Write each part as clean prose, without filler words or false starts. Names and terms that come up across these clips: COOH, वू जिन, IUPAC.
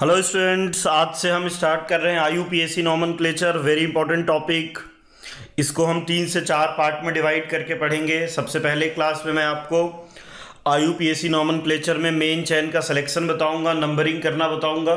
Hello students, आज से हम स्टार्ट कर रहे हैं IUPAC nomenclature. Very important topic. इसको हम 3 से 4 पार्ट में डिवाइड करके पढ़ेंगे। सबसे पहले क्लास में मैं आपको IUPAC नॉमेनक्लेचर में मेन चैन का सिलेक्शन बताऊंगा, नंबरिंग करना बताऊंगा।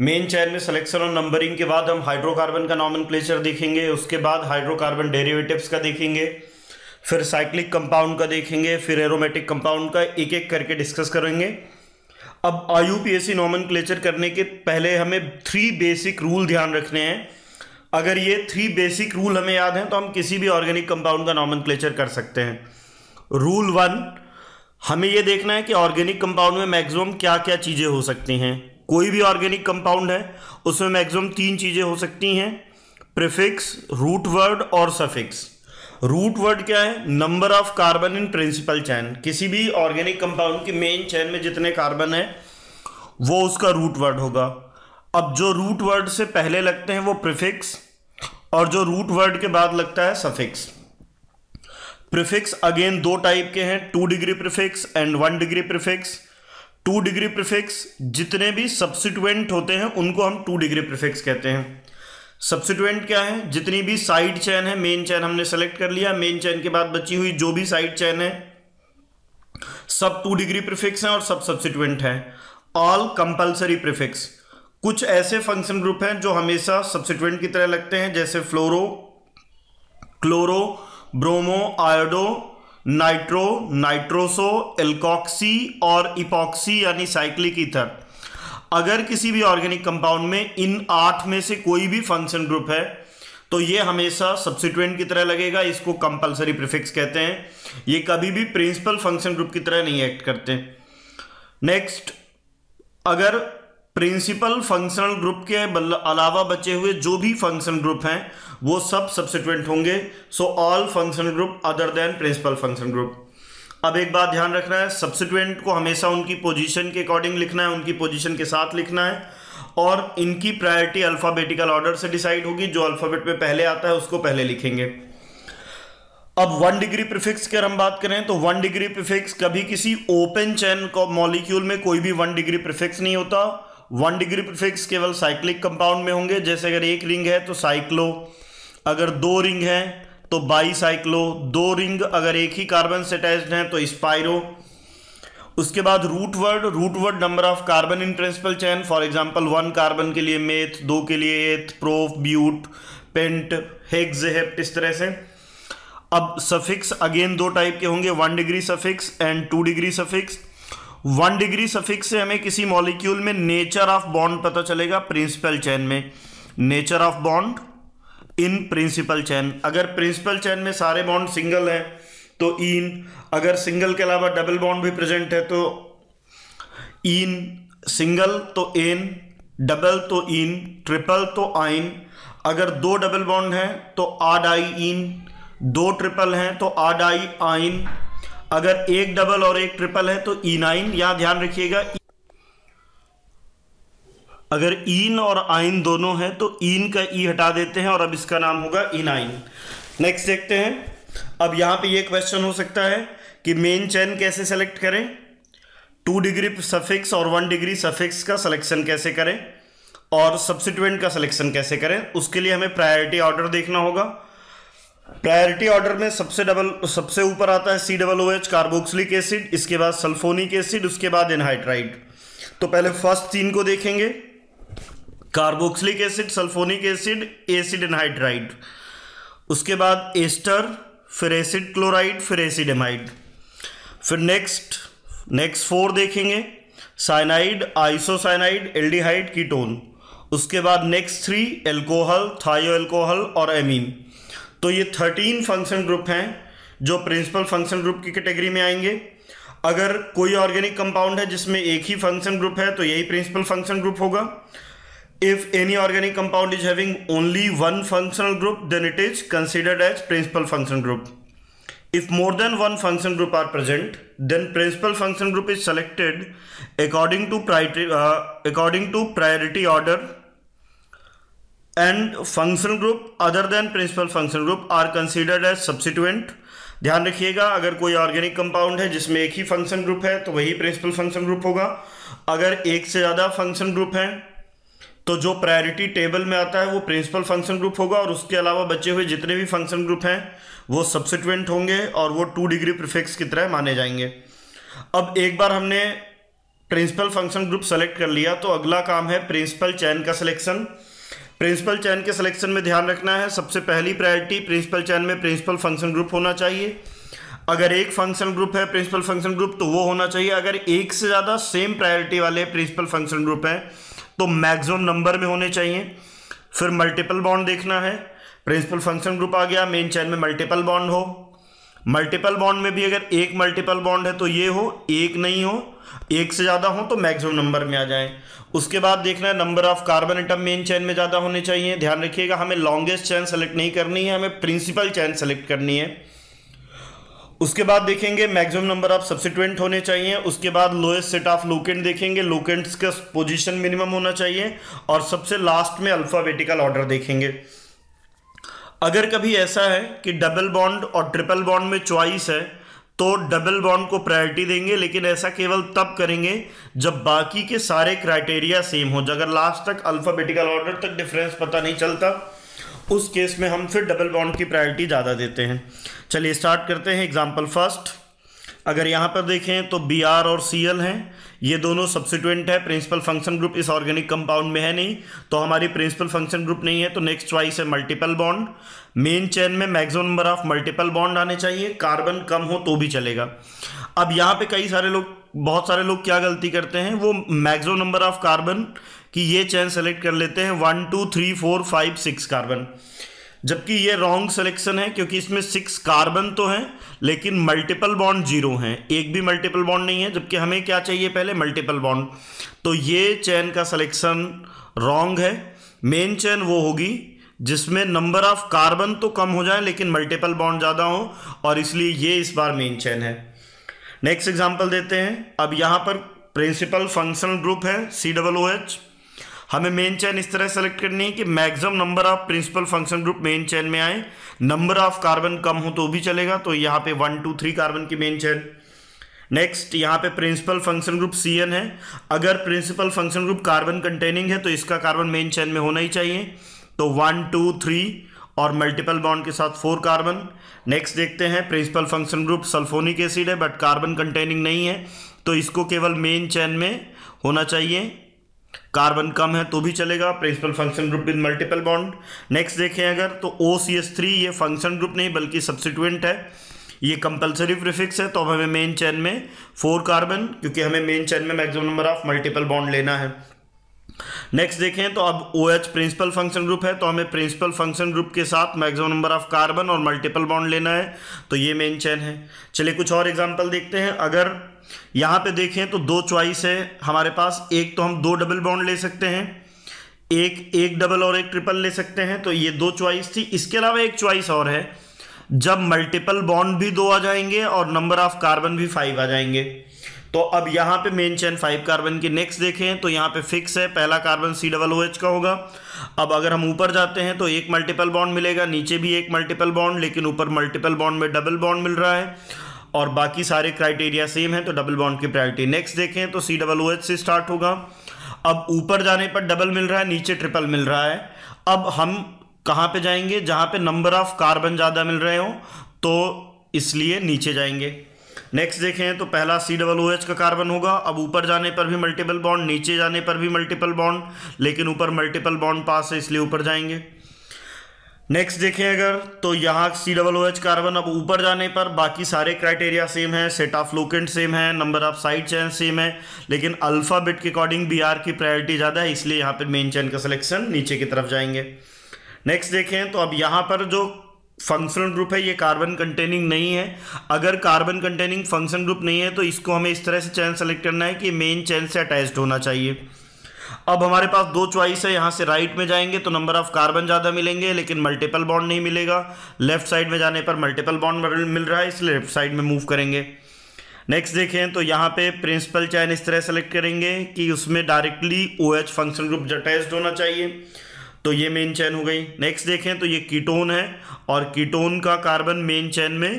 मेन चैन में सिलेक्शन और नंबरिंग के बाद हम हाइड्रोकार्बन का नॉमेनक्लेचर देखेंगे, उसके बाद हाइड्रोकार्बन डेरिवेटिव्स का देखेंगे, फिर साइक्लिक कंपाउंड का देखेंगे, फिर एरोमेटिक कंपाउंड का एक एक करके डिस्कस करेंगे। अब IUPAC नॉमेनक्लेचर करने के पहले हमें 3 बेसिक रूल ध्यान रखने हैं। अगर ये 3 बेसिक रूल हमें याद हैं तो हम किसी भी ऑर्गेनिक कंपाउंड का नॉमेनक्लेचर कर सकते हैं। रूल 1, हमें ये देखना है कि ऑर्गेनिक कंपाउंड में मैक्सिमम क्या क्या चीज़ें हो सकती हैं। कोई भी ऑर्गेनिक कंपाउंड है उसमें मैक्सिमम 3 चीज़ें हो सकती हैं, प्रीफिक्स, रूट वर्ड और सफिक्स। रूट वर्ड क्या है? Number of carbon in principal chain. किसी भी ऑर्गेनिक कंपाउंड की मेन चैन में जितने कार्बन है वो उसका रूट वर्ड होगा। अब जो रूट वर्ड से पहले लगते हैं वो प्रीफिक्स और जो रूट वर्ड के बाद लगता है सफिक्स। प्रीफिक्स अगेन 2 टाइप के हैं, 2 degree prefix and 1 degree prefix. 2 degree prefix जितने भी सब्सिट्यूएंट होते हैं उनको हम 2 डिग्री प्रीफिक्स कहते हैं। सब्सिट्यूएंट क्या है? जितनी भी साइड चैन है, मेन चैन हमने सेलेक्ट कर लिया, मेन चैन के बाद बची हुई जो भी साइड चैन है सब 2 डिग्री प्रीफिक्स हैं और सब सब्सिट्यूएंट हैं। All compulsory prefix. कुछ ऐसे फंक्शन ग्रुप हैं जो हमेशा सब्सिट्यूएंट की तरह लगते हैं, जैसे fluoro, chloro, bromo, iodo, nitro, nitroso, alkoxy और इपॉक्सी यानी साइक्लिक ईथर। अगर किसी भी ऑर्गेनिक कंपाउंड में इन 8 में से कोई भी फंक्शन ग्रुप है तो ये हमेशा सब्सिट्यूएंट की तरह लगेगा। इसको कंपलसरी प्रीफिक्स कहते हैं। ये कभी भी प्रिंसिपल फंक्शन ग्रुप की तरह नहीं एक्ट करते। नेक्स्ट, अगर प्रिंसिपल फंक्शनल ग्रुप के अलावा बचे हुए जो भी फंक्शन ग्रुप हैं वो सब सब्सिट्यूएंट होंगे। So all functional group other than principal function group. अब एक बात ध्यान रखना है, सब्सिट्यूएंट को हमेशा उनकी पोजीशन के अकॉर्डिंग लिखना है, उनकी पोजीशन के साथ लिखना है और इनकी प्रायोरिटी अल्फाबेटिकल ऑर्डर से डिसाइड होगी। जो अल्फाबेट में पहले आता है उसको पहले लिखेंगे। अब 1 डिग्री प्रीफिक्स की हम बात करें तो 1 डिग्री प्रीफिक्स कभी किसी ओपन चैन को मॉलिक्यूल में कोई भी 1 डिग्री प्रीफिक्स नहीं होता। 1 डिग्री प्रीफिक्स केवल साइक्लिक कंपाउंड में होंगे, जैसे अगर 1 रिंग है तो साइक्लो, अगर 2 रिंग है तो बाईसाइक्लो, 2 रिंग अगर एक ही कार्बन से अटैच्ड हैं तो स्पाइरो। उसके बाद root word. Root word number of carbon in principal chain, for example 1 carbon के लिए मेथ, 2 के लिए eth, prop, but, pent, hex, hept, इस तरह से। अब सफिक्स अगेन 2 टाइप के होंगे, 1 degree suffix and 2 degree suffix. 1 degree suffix से हमें किसी मॉलिक्यूल में नेचर ऑफ बॉन्ड पता चलेगा। प्रिंसिपल चैन में nature of bond in principal chain. अगर प्रिंसिपल चैन में सारे बॉन्ड सिंगल हैं तो इन, अगर सिंगल के अलावा डबल बॉन्ड भी प्रेजेंट है तो इन, सिंगल तो एन, डबल तो इन, ट्रिपल तो आइन। अगर 2 डबल बॉन्ड हैं तो आड आई इन, 2 ट्रिपल हैं तो आड आई आइन, अगर 1 डबल और 1 ट्रिपल है तो इन आइन। यहां ध्यान रखिएगा, अगर इन और आइन दोनों हैं तो इन का ई हटा देते हैं और अब इसका नाम होगा इनाइन। नेक्स्ट देखते हैं। अब यहाँ पे ये क्वेश्चन हो सकता है कि मेन चैन कैसे सेलेक्ट करें, 2 डिग्री सफिक्स और 1 डिग्री सफिक्स का सिलेक्शन कैसे करें और सब्सिट्यूएंट का सिलेक्शन कैसे करें। उसके लिए हमें प्रायोरिटी ऑर्डर देखना होगा। प्रायोरिटी ऑर्डर में सबसे ऊपर आता है COOH कार्बोक्सिलिक एसिड, इसके बाद सल्फोनिक एसिड, उसके बाद एनहाइड्राइड। तो पहले फर्स्ट 3 को देखेंगे, carboxylic acid, sulphonic acid, acid anhydride, उसके बाद एस्टर, फिर एसिड क्लोराइड, फिर एसिड एमाइड। फिर नेक्स्ट 4 देखेंगे, साइनाइड, आइसोसाइनाइड, एल्डिहाइड, कीटोन। उसके बाद नेक्स्ट 3 एल्कोहल, थायो एल्कोहल और एमीन। तो ये 13 फंक्शन ग्रुप हैं जो प्रिंसिपल फंक्शन ग्रुप की कैटेगरी में आएंगे। अगर कोई ऑर्गेनिक कंपाउंड है जिसमें एक ही फंक्शन ग्रुप है तो यही प्रिंसिपल फंक्शन ग्रुप होगा। If any organic compound is having only 1 functional group, then it is considered as principal function group. If more than 1 function group are present, then principal function group is selected according to priority order, and functional group other than principal function group are considered as substituent ध्यान रखिएगा, अगर कोई organic compound है जिसमें एक ही function group है तो वही प्रिंसिपल फंक्शन ग्रुप होगा। अगर एक से ज़्यादा फंक्शन ग्रुप हैं तो जो प्रायोरिटी टेबल में आता है वो प्रिंसिपल फंक्शन ग्रुप होगा, और उसके अलावा बचे हुए जितने भी फंक्शन ग्रुप हैं वो सब्सिक्वेंट होंगे और वो 2 डिग्री प्रीफिक्स की तरह माने जाएंगे। अब एक बार हमने प्रिंसिपल फंक्शन ग्रुप सेलेक्ट कर लिया तो अगला काम है प्रिंसिपल चैन का सिलेक्शन। प्रिंसिपल चैन के सिलेक्शन में ध्यान रखना है, सबसे पहली प्रायोरिटी प्रिंसिपल चैन में प्रिंसिपल फंक्शन ग्रुप होना चाहिए। अगर एक फंक्शन ग्रुप है प्रिंसिपल फंक्शन ग्रुप तो वो होना चाहिए। अगर एक से ज़्यादा सेम प्रायोरिटी वाले प्रिंसिपल फंक्शन ग्रुप हैं तो मैक्सिमम नंबर में होने चाहिए। फिर मल्टीपल बॉन्ड देखना है, प्रिंसिपल फंक्शन ग्रुप आ गया, मेन चैन में मल्टीपल बॉन्ड हो। मल्टीपल बॉन्ड में भी अगर एक मल्टीपल बॉन्ड है तो ये हो, एक नहीं हो, एक से ज़्यादा हो तो मैक्सिमम नंबर में आ जाएं। उसके बाद देखना है number of carbon atom main chain में ज़्यादा होने चाहिए। ध्यान रखिएगा, हमें लॉन्गेस्ट चैन सेलेक्ट नहीं करनी है, हमें प्रिंसिपल चैन सेलेक्ट करनी है। उसके बाद देखेंगे मैक्सिमम नंबर ऑफ सब्सिक्वेंट होने चाहिए। उसके बाद लोएस्ट सेट ऑफ लोकेंट देखेंगे, लोकेंट्स का पोजीशन मिनिमम होना चाहिए, और सबसे लास्ट में अल्फाबेटिकल ऑर्डर देखेंगे। अगर कभी ऐसा है कि डबल बॉन्ड और ट्रिपल बॉन्ड में चॉइस है तो डबल बॉन्ड को प्रायोरिटी देंगे, लेकिन ऐसा केवल तब करेंगे जब बाकी के सारे क्राइटेरिया सेम हो। अगर लास्ट तक अल्फाबेटिकल ऑर्डर तक डिफरेंस पता नहीं चलता उस केस में हम फिर डबल बॉन्ड की प्रायोरिटी ज़्यादा देते हैं। चलिए स्टार्ट करते हैं। एग्जांपल फर्स्ट, अगर यहाँ पर देखें तो बी आर और सी एल हैं, ये दोनों सब्सिट्यूएंट है। प्रिंसिपल फंक्शन ग्रुप इस ऑर्गेनिक कंपाउंड में है नहीं तो हमारी प्रिंसिपल फंक्शन ग्रुप नहीं है, तो नेक्स्ट चॉइस है मल्टीपल बॉन्ड। मेन चेन में maximum number of multiple bond आने चाहिए, कार्बन कम हो तो भी चलेगा। अब यहाँ पे कई सारे लोग, बहुत सारे लोग क्या गलती करते हैं, वो मैक्सिमम नंबर ऑफ कार्बन की ये चेन सेलेक्ट कर लेते हैं 1 2 3 4 5 6 कार्बन, जबकि ये रॉन्ग सिलेक्शन है क्योंकि इसमें 6 कार्बन तो हैं लेकिन मल्टीपल बॉन्ड 0 हैं, एक भी मल्टीपल बॉन्ड नहीं है, जबकि हमें क्या चाहिए पहले मल्टीपल बॉन्ड। तो ये चैन का सिलेक्शन रॉन्ग है। मेन चैन वो होगी जिसमें नंबर ऑफ कार्बन तो कम हो जाए लेकिन मल्टीपल बॉन्ड ज़्यादा हो, और इसलिए ये इस बार मेन चैन है। नेक्स्ट एग्जाम्पल देते हैं। अब यहाँ पर प्रिंसिपल फंक्शन ग्रुप है COOH, हमें मेन चैन इस तरह सेलेक्ट करनी है कि maximum number of principal function group main chain में आए, नंबर ऑफ कार्बन कम हो तो भी चलेगा। तो यहाँ पे 1 2 3 कार्बन की मेन चैन। नेक्स्ट यहाँ पे प्रिंसिपल फंक्शन ग्रुप CN है, अगर principal function group carbon containing है तो इसका कार्बन मेन चैन में होना ही चाहिए, तो 1 2 3 और मल्टीपल बॉन्ड के साथ 4 कार्बन। नेक्स्ट देखते हैं, principal function group sulphonic acid है बट कार्बन कंटेनिंग नहीं है तो इसको केवल मेन चैन में होना चाहिए, कार्बन कम है तो भी चलेगा, principal function group with multiple bond. Next देखें अगर तो OCH3, ये फंक्शन ग्रुप नहीं बल्कि सब्सिट्यूएंट है, ये कंपलसरी प्रीफिक्स है, तो अब हमें मेन चैन में 4 कार्बन, क्योंकि हमें मेन चैन में maximum number of multiple bond लेना है। नेक्स्ट देखें तो अब OH प्रिंसिपल फंक्शन ग्रुप है, तो हमें प्रिंसिपल फंक्शन ग्रुप के साथ मैक्सिमम नंबर ऑफ कार्बन और मल्टीपल बॉन्ड लेना है, तो ये मेन चैन है। चलिए कुछ और एग्जाम्पल देखते हैं। अगर यहाँ पे देखें तो 2 चॉइस है हमारे पास, एक तो हम 2 डबल बॉन्ड ले सकते हैं, एक डबल और एक ट्रिपल ले सकते हैं, तो ये 2 चॉइस थी। इसके अलावा एक चॉइस और है जब मल्टीपल बॉन्ड भी 2 आ जाएंगे और नंबर ऑफ कार्बन भी 5 आ जाएंगे, तो अब यहाँ पे मेन चैन 5 कार्बन की। नेक्स्ट देखें तो यहाँ पे फिक्स है, पहला कार्बन COOH का होगा। अब अगर हम ऊपर जाते हैं तो एक मल्टीपल बॉन्ड मिलेगा, नीचे भी एक मल्टीपल बॉन्ड, लेकिन ऊपर मल्टीपल बॉन्ड में डबल बॉन्ड मिल रहा है और बाकी सारे क्राइटेरिया सेम है, तो डबल बॉन्ड की प्रायोरिटी। नेक्स्ट देखें तो COOH से स्टार्ट होगा, अब ऊपर जाने पर डबल मिल रहा है, नीचे ट्रिपल मिल रहा है, अब हम कहाँ पे जाएंगे, जहाँ पे नंबर ऑफ कार्बन ज़्यादा मिल रहे हो तो इसलिए नीचे जाएंगे। नेक्स्ट देखें तो पहला COOH का कार्बन होगा, अब ऊपर जाने पर भी मल्टीपल बॉन्ड, नीचे जाने पर भी मल्टीपल बॉन्ड, लेकिन ऊपर मल्टीपल बॉन्ड पास है इसलिए ऊपर जाएंगे। नेक्स्ट देखें अगर तो यहाँ COOH कार्बन, अब ऊपर जाने पर बाकी सारे क्राइटेरिया सेम है, सेट ऑफ लोकेंट सेम है, number of side chain same है, लेकिन अल्फ़ाबेट के अकॉर्डिंग BR की प्रायोरिटी ज़्यादा है, इसलिए यहाँ पर मेन चैन का सिलेक्शन नीचे की तरफ जाएंगे। नेक्स्ट देखें तो अब यहाँ पर जो फंक्शनल ग्रुप है ये कार्बन कंटेनिंग नहीं है, अगर कार्बन कंटेनिंग फंक्शन ग्रुप नहीं है तो इसको हमें इस तरह से चैन सेलेक्ट करना है कि मेन चैन से अटैच्ड होना चाहिए। अब हमारे पास 2 चॉइस है, यहाँ से राइट में जाएंगे तो नंबर ऑफ कार्बन ज़्यादा मिलेंगे लेकिन मल्टीपल बॉन्ड नहीं मिलेगा, लेफ्ट साइड में जाने पर मल्टीपल बॉन्ड मिल रहा है इसलिए लेफ्ट साइड में मूव करेंगे। नेक्स्ट देखें तो यहाँ पे प्रिंसिपल चैन इस तरह सेलेक्ट करेंगे कि उसमें directly OH function group attached होना चाहिए, तो ये मेन चैन हो गई। नेक्स्ट देखें तो ये कीटोन है और कीटोन का कार्बन मेन चैन में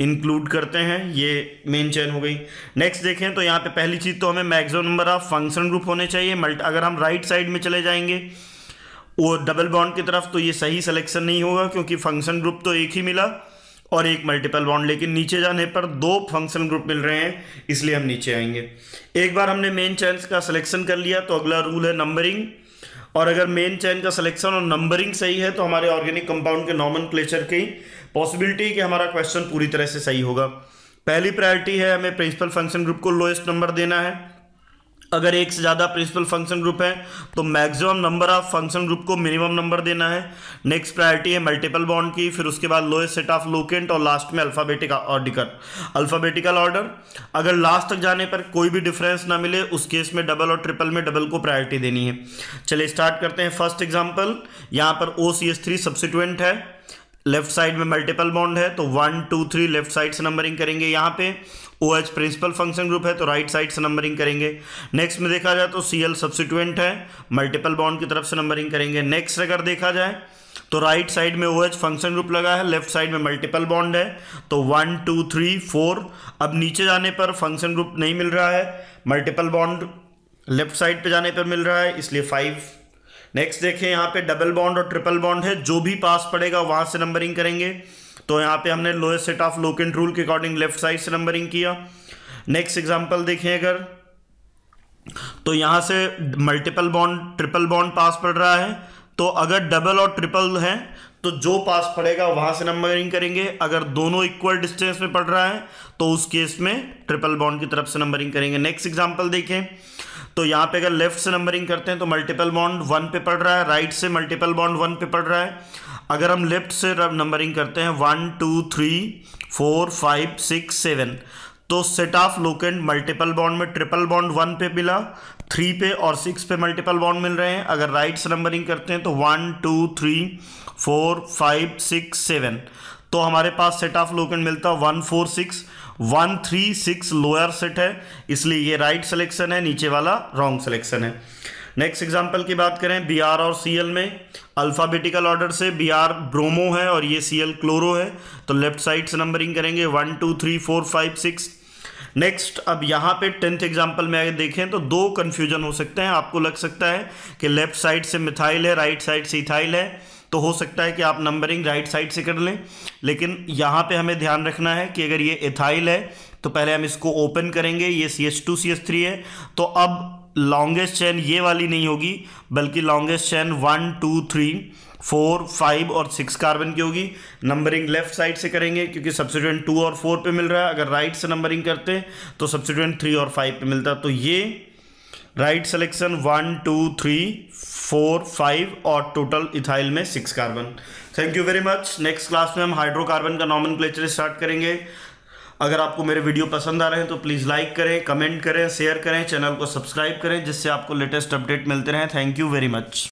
इंक्लूड करते हैं। ये मेन चेन हो गई। नेक्स्ट देखें तो यहाँ पे पहली चीज़ तो हमें maximum number of function group होने चाहिए। अगर हम राइट साइड में चले जाएंगे और डबल बॉन्ड की तरफ तो ये सही सिलेक्शन नहीं होगा क्योंकि फंक्शन ग्रुप तो एक ही मिला और एक मल्टीपल बॉन्ड, लेकिन नीचे जाने पर दो फंक्शन ग्रुप मिल रहे हैं इसलिए हम नीचे आएंगे। एक बार हमने मेन चेन्स का सिलेक्शन कर लिया तो अगला रूल है नंबरिंग, और अगर मेन चेन का सिलेक्शन और नंबरिंग सही है तो हमारे ऑर्गेनिक कंपाउंड के नॉमेनक्लेचर की पॉसिबिलिटी कि हमारा क्वेश्चन पूरी तरह से सही होगा। पहली प्रायोरिटी है हमें प्रिंसिपल फंक्शन ग्रुप को लोएस्ट नंबर देना है। अगर एक से ज़्यादा प्रिंसिपल फंक्शन ग्रुप है तो maximum number of function group को मिनिमम नंबर देना है। नेक्स्ट प्रायोरिटी है मल्टीपल बॉन्ड की, फिर उसके बाद लोएस्ट सेट ऑफ लोकेंट और लास्ट में अल्फ़ाबेटिकल ऑर्डर। अगर लास्ट तक जाने पर कोई भी डिफरेंस ना मिले उस केस में डबल और ट्रिपल में डबल को प्रायोरिटी देनी है। चलिए स्टार्ट करते हैं। फर्स्ट एग्जाम्पल यहाँ पर OCH3 सब्सिट्यूएंट है, लेफ्ट साइड में मल्टीपल बॉन्ड है तो 1, 2, 3 लेफ्ट साइड से नंबरिंग करेंगे। यहाँ पे OH प्रिंसिपल फंक्शन ग्रुप है तो राइट साइड से नंबरिंग करेंगे। नेक्स्ट में देखा जाए तो Cl सब्सिट्यूएंट है, मल्टीपल बॉन्ड की तरफ से नंबरिंग करेंगे। नेक्स्ट अगर देखा जाए तो राइट साइड में OH फंक्शन ग्रुप लगा है, लेफ्ट साइड में मल्टीपल बॉन्ड है तो 1, 2, 3, 4। अब नीचे जाने पर फंक्शन ग्रुप नहीं मिल रहा है, मल्टीपल बॉन्ड लेफ्ट साइड पर जाने पर मिल रहा है इसलिए 5। नेक्स्ट देखें यहाँ पे डबल बॉन्ड और ट्रिपल बॉन्ड है, जो भी पास पड़ेगा वहाँ से नंबरिंग करेंगे तो यहाँ पे हमने lowest set of locant rule के अकॉर्डिंग लेफ्ट साइड से नंबरिंग किया। नेक्स्ट एग्जांपल देखें अगर तो यहाँ से मल्टीपल बॉन्ड ट्रिपल बॉन्ड पास पड़ रहा है तो अगर डबल और ट्रिपल है तो जो पास पड़ेगा वहाँ से नंबरिंग करेंगे। अगर दोनों इक्वल डिस्टेंस में पड़ रहा है तो उस केस में ट्रिपल बॉन्ड की तरफ से नंबरिंग करेंगे। नेक्स्ट एग्जाम्पल देखें तो यहाँ पे अगर लेफ्ट से नंबरिंग करते हैं तो मल्टीपल बॉन्ड 1 पे पड़ रहा है, राइट से मल्टीपल बॉन्ड 1 पे पड़ रहा है। अगर हम लेफ्ट से नंबरिंग करते हैं 1, 2, 3, 4, 5, 6, 7 तो set of locant multiple bond में ट्रिपल बॉन्ड 1 पे मिला, 3 पे और 6 पे मल्टीपल बॉन्ड मिल रहे हैं। अगर राइट से नंबरिंग करते हैं तो 1, 2, 3, 4, 5, 6, 7 तो हमारे पास सेट ऑफ लोकेंट मिलता 1, 4, 6। 1, 3, 6 लोअर सेट है इसलिए ये राइट सिलेक्शन है, नीचे वाला रॉन्ग सिलेक्शन है। नेक्स्ट एग्जांपल की बात करें Br और Cl में अल्फ़ाबेटिकल ऑर्डर से, Br ब्रोमो है और ये Cl क्लोरो है तो लेफ्ट साइड से नंबरिंग करेंगे 1, 2, 3, 4, 5, 6। नेक्स्ट अब यहाँ पे 10th एग्जाम्पल में आगे देखें तो दो कन्फ्यूजन हो सकते हैं। आपको लग सकता है कि लेफ्ट साइड से मिथाइल है, राइट साइड से इथाइल है तो हो सकता है कि आप नंबरिंग राइट साइड से कर लें, लेकिन यहाँ पे हमें ध्यान रखना है कि अगर ये इथाइल है तो पहले हम इसको ओपन करेंगे। ये CH2 CH3 है तो अब लॉन्गेस्ट चैन ये वाली नहीं होगी बल्कि लॉन्गेस्ट चैन 1, 2, 3, 4, 5 और 6 कार्बन की होगी। नंबरिंग लेफ्ट साइड से करेंगे क्योंकि सब्सिट्यूएंट 2 और 4 पे मिल रहा है। अगर राइट से नंबरिंग करते तो सब्सिट्यूएंट 3 और 5 पे मिलता, तो ये राइट सिलेक्शन 1, 2, 3, 4, 5 और टोटल इथाइल में 6 carbon. Thank you very much. Next class में हम हाइड्रोकार्बन का नॉमेनक्लेचर स्टार्ट करेंगे। अगर आपको मेरे वीडियो पसंद आ रहे हैं तो प्लीज़ लाइक करें, कमेंट करें, शेयर करें, चैनल को सब्सक्राइब करें जिससे आपको लेटेस्ट अपडेट मिलते रहें। Thank you very much.